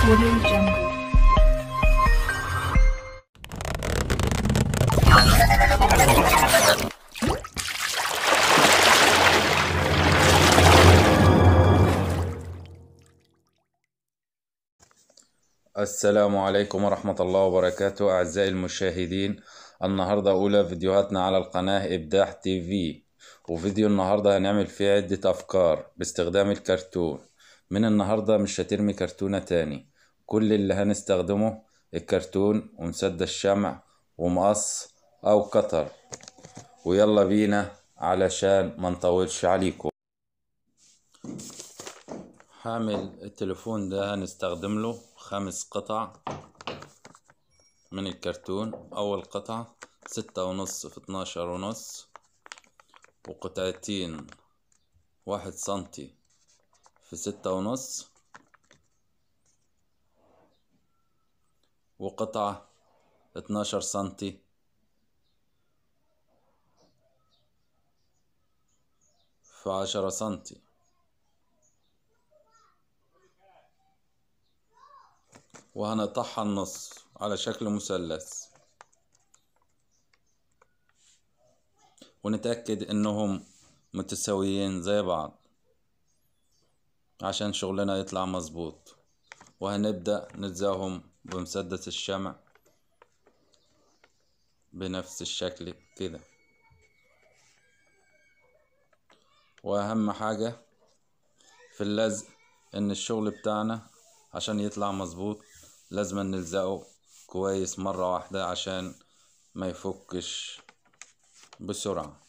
السلام عليكم ورحمة الله وبركاته أعزائي المشاهدين. النهاردة أولى فيديوهاتنا على القناة إبداع تي في، وفيديو النهاردة هنعمل فيه عدة أفكار باستخدام الكرتون. من النهاردة مش هترمي كرتونة تاني، كل اللي هنستخدمه الكرتون ومسدس الشمع ومقص أو قطر. ويلا بينا علشان ما نطولش عليكم. هعمل التليفون ده هنستخدم له 5 قطع من الكرتون. أول قطعة 6.5 في 12.5، وقطعتين 1 سنتي في 6.5، وقطعة 12 سنتي في 10 سنتي. وهنقطعها النص على شكل مثلث، ونتأكد انهم متساويين زي بعض عشان شغلنا يطلع مظبوط. وهنبدأ نلزقهم بمسدس الشمع بنفس الشكل كده. واهم حاجة في اللزق ان الشغل بتاعنا عشان يطلع مظبوط لازم نلزقه كويس مرة واحدة عشان ما يفكش بسرعة.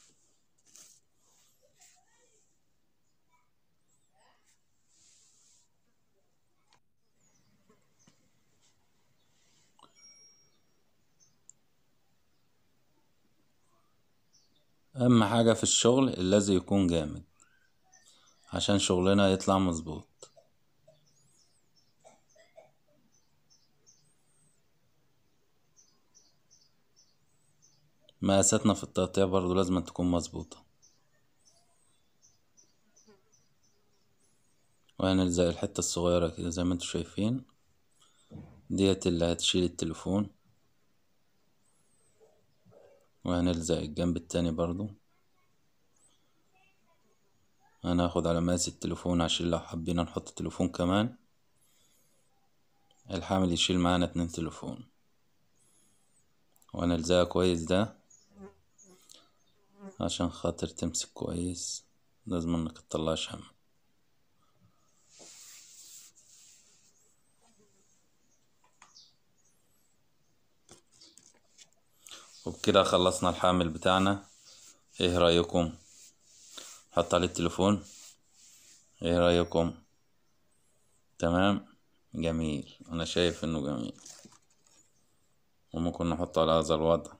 اهم حاجة في الشغل اللزق يكون جامد عشان شغلنا يطلع مظبوط. مقاساتنا في التقطيع برضو لازم تكون مظبوطة. وهنلزق الحتة الصغيرة كده زي ما انتوا شايفين، ديت اللي هتشيل التليفون. وهنلزق الجنب التاني برضو، هناخد على مقاس التليفون عشان لو حبينا نحط تليفون كمان الحامل يشيل معانا 2 تليفون. وهنلزقها كويس ده عشان خاطر تمسك كويس، لازم انك تطلعش هم. وبكده خلصنا الحامل بتاعنا. ايه رايكم؟ حط عليه التليفون. ايه رايكم؟ تمام، جميل، انا شايف انه جميل. وممكن نحطه على هذا الوضع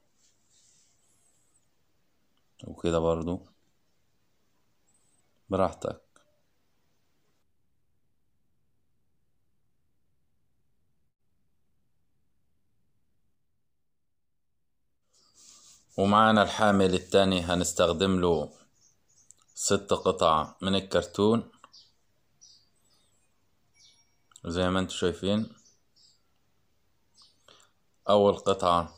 وكده برضو براحتك. ومعانا الحامل التاني هنستخدم له 6 قطع من الكرتون زي ما انتوا شايفين. أول قطعة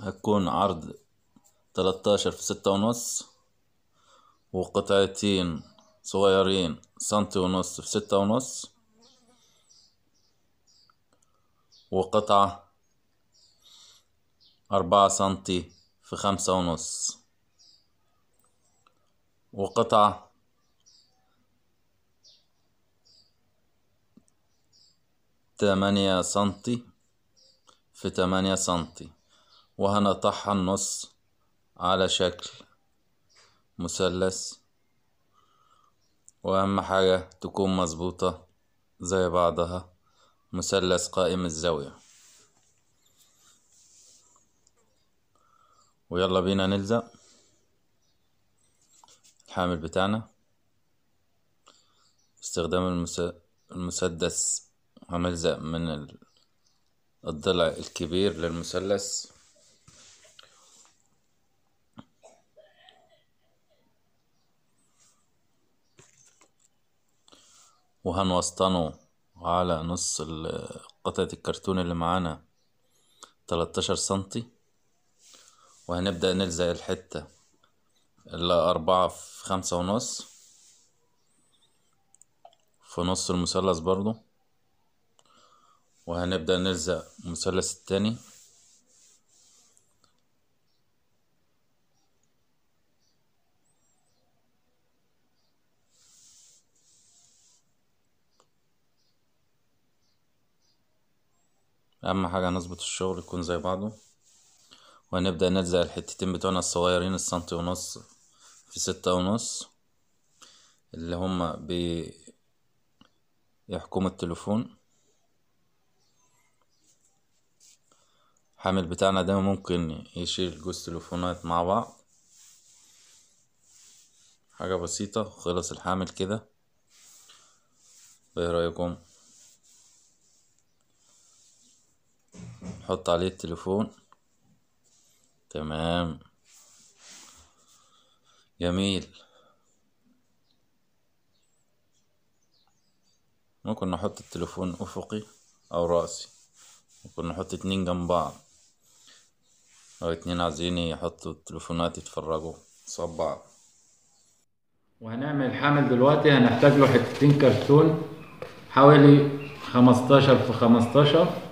هتكون عرض 13 في 6.5، وقطعتين صغيرين 1.5 سم في 6.5، وقطعة 4 سنتي في 5.5، وقطعة 8 سنتي في 8 سنتي. وهنقطعها النص على شكل مثلث، واهم حاجة تكون مظبوطة زي بعضها، مثلث قائم الزاوية. ويلا بينا نلزق الحامل بتاعنا باستخدام المسدس. هنلزق من الضلع الكبير للمثلث، وهنوسطنه وعلى نص قطعة الكرتون اللي معانا 13 سنتي، وهنبدأ نلزق الحتة اللي 4 في 5.5 في نص المثلث برضو، وهنبدأ نلزق المثلث التاني اهم حاجه نظبط الشغل يكون زي بعضه، وهنبدا نلزق الحتتين بتوعنا الصغيرين السنتي ونص في 6.5 اللي هما بيحكموا التليفون. الحامل بتاعنا ده ممكن يشيل جوز تليفونات مع بعض، حاجه بسيطه. خلص الحامل كده، ايه رايكم؟ نحط عليه التليفون. تمام، جميل. ممكن نحط التليفون افقي او رأسي، ممكن نحط 2 جنب بعض، لو 2 عايزين يحطوا التليفونات يتفرجوا قصاد بعض. وهنعمل الحامل دلوقتي، هنحتاج له حتتين كرتون حوالي 15 في 15،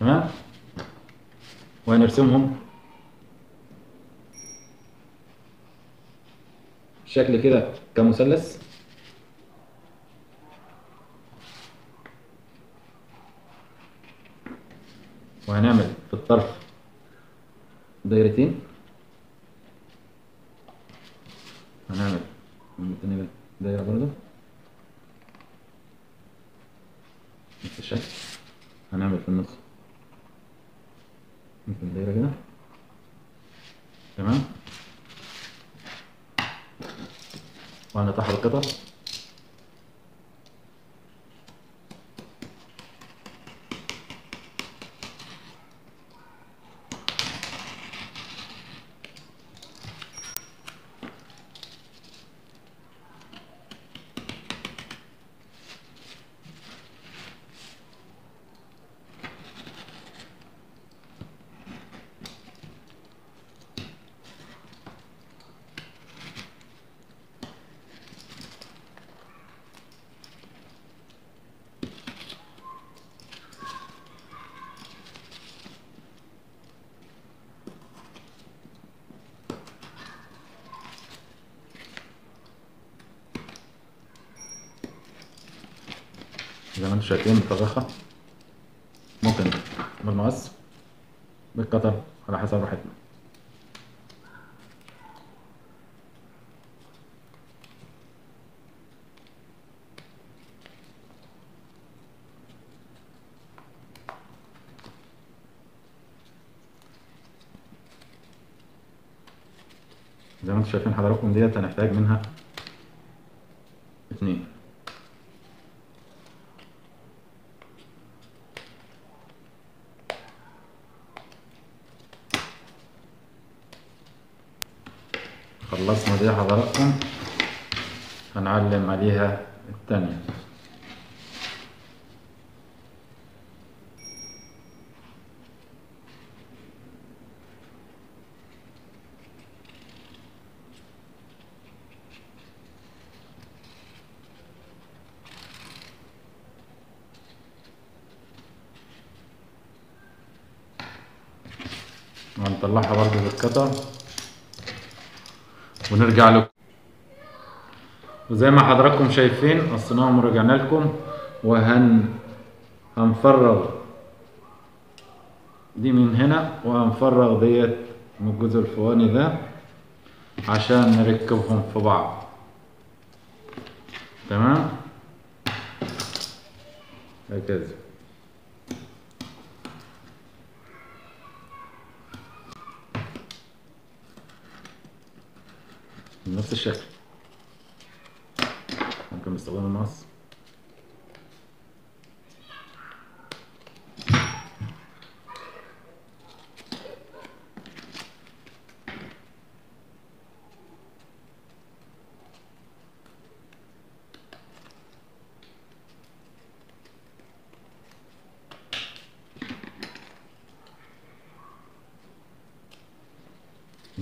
تمام، وهنرسمهم بالشكل كده كمثلث. وهنعمل في الطرف دايرتين، هنعمل دايرة برضه نفس الشكل، هنعمل في النص ممكن دايرة كده، تمام، وهنطحن القطع. زي ما انتم شايفين مفرخة، ممكن بالمقص بالقطر على حسب راحتنا. زي ما انتم شايفين حضراتكم ديت هنحتاج منها 2. خلصنا دي حضراتكم، هنعلم عليها التانية. وهنطلعها برضه بالقطع ونرجع لكم. وزي ما حضراتكم شايفين قصيناهم ورجعنا لكم، هنفرغ دي من هنا وهنفرغ ديت من الجزء الفوقاني ده عشان نركبهم في بعض، تمام، هكذا. نفس الشكل ممكن نستخدم المقص.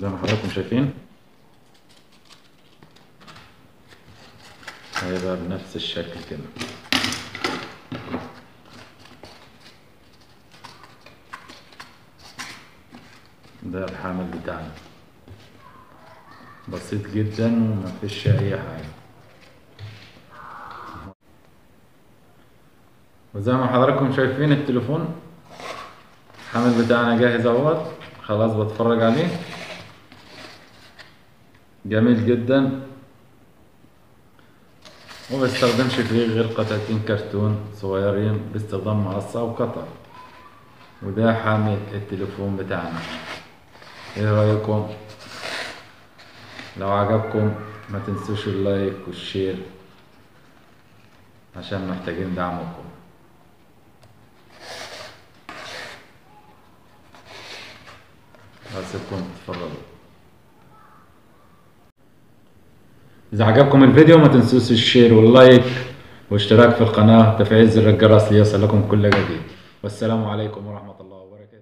زي ما حضراتكم شايفين هيبقى بنفس الشكل كده. ده الحامل بتاعنا بسيط جدا ومفيش اي حاجه. وزي ما حضراتكم شايفين التليفون الحامل بتاعنا جاهز اهوت، خلاص بتفرج عليه جميل جدا ومبستخدمش فيه غير قطعتين كرتون صغيرين باستخدام مقص او قطع. وده حامل التليفون بتاعنا. ايه رايكم؟ لو عجبكم ما تنسوش اللايك والشير عشان محتاجين دعمكم. هسيبكم تتفرجوا. اذا عجبكم الفيديو ما تنسوش الشير واللايك واشتراك في القناه وتفعيل زر الجرس ليصلكم كل جديد. والسلام عليكم ورحمه الله وبركاته.